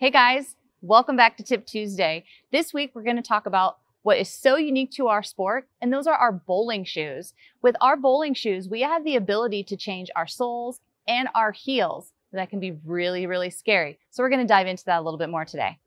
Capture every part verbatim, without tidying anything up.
Hey guys, welcome back to Tip Tuesday. This week we're going to talk about what is so unique to our sport, and those are our bowling shoes. With our bowling shoes, we have the ability to change our soles and our heels. That can be really, really scary. So we're going to dive into that a little bit more today.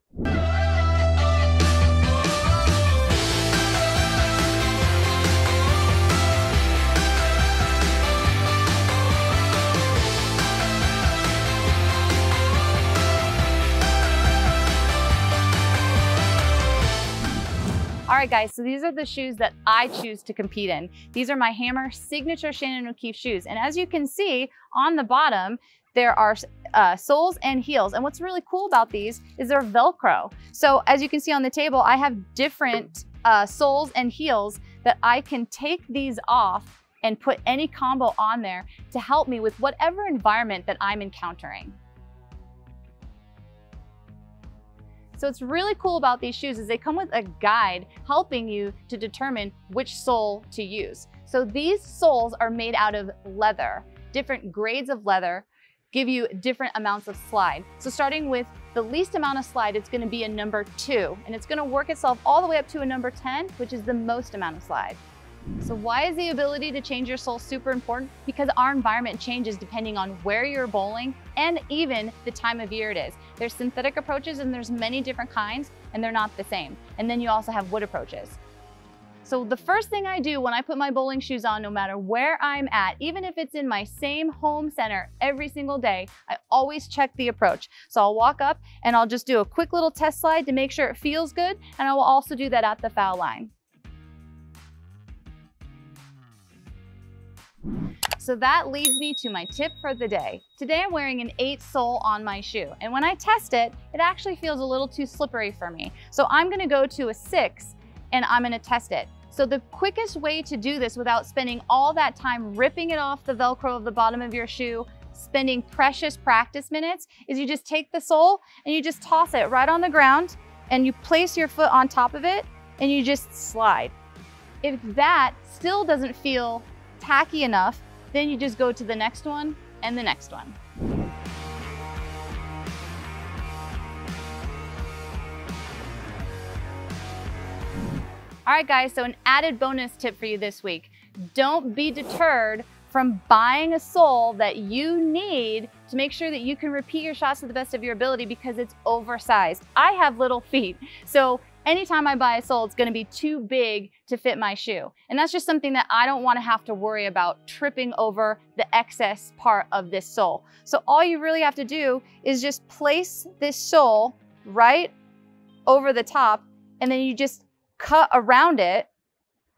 All right guys, so these are the shoes that I choose to compete in. These are my Hammer Signature Shannon O'Keefe shoes. And as you can see on the bottom, there are uh, soles and heels. And what's really cool about these is they're Velcro. So as you can see on the table, I have different uh, soles and heels that I can take these off and put any combo on there to help me with whatever environment that I'm encountering. So what's really cool about these shoes is they come with a guide helping you to determine which sole to use. So these soles are made out of leather. Different grades of leather give you different amounts of slide. So starting with the least amount of slide, it's going to be a number two, and it's going to work itself all the way up to a number ten, which is the most amount of slide. So why is the ability to change your sole super important? Because our environment changes depending on where you're bowling and even the time of year it is. There's synthetic approaches and there's many different kinds and they're not the same. And then you also have wood approaches. So the first thing I do when I put my bowling shoes on, no matter where I'm at, even if it's in my same home center every single day, I always check the approach. So I'll walk up and I'll just do a quick little test slide to make sure it feels good. And I will also do that at the foul line. So that leads me to my tip for the day. Today I'm wearing an eight sole on my shoe, and when I test it, it actually feels a little too slippery for me. So I'm gonna go to a six and I'm gonna test it. So the quickest way to do this without spending all that time ripping it off the Velcro of the bottom of your shoe, spending precious practice minutes, is you just take the sole and you just toss it right on the ground and you place your foot on top of it and you just slide. If that still doesn't feel tacky enough, then you just go to the next one and the next one. All right guys, so an added bonus tip for you this week. Don't be deterred from buying a sole that you need to make sure that you can repeat your shots to the best of your ability, because it's oversized. I have little feet, so anytime I buy a sole, it's gonna be too big to fit my shoe. And that's just something that I don't wanna have to worry about tripping over the excess part of this sole. So all you really have to do is just place this sole right over the top, and then you just cut around it.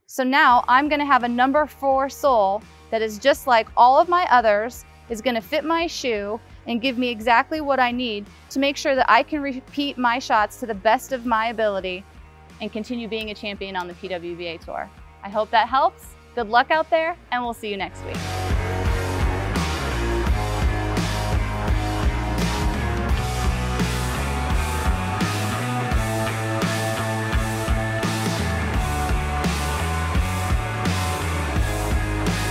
So now I'm gonna have a number four sole that is just like all of my others, is gonna fit my shoe and give me exactly what I need to make sure that I can repeat my shots to the best of my ability and continue being a champion on the P W B A Tour. I hope that helps. Good luck out there, and we'll see you next week.